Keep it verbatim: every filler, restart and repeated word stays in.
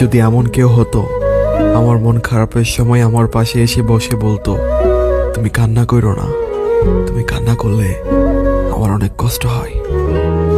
যদি এমন কেউ হতো আমার মন খারাপের সময় আমার পাশে এসে বসে বলতো, তুমি কান্না করো না, তুমি কান্না করলে আমার অনেক কষ্ট হয়।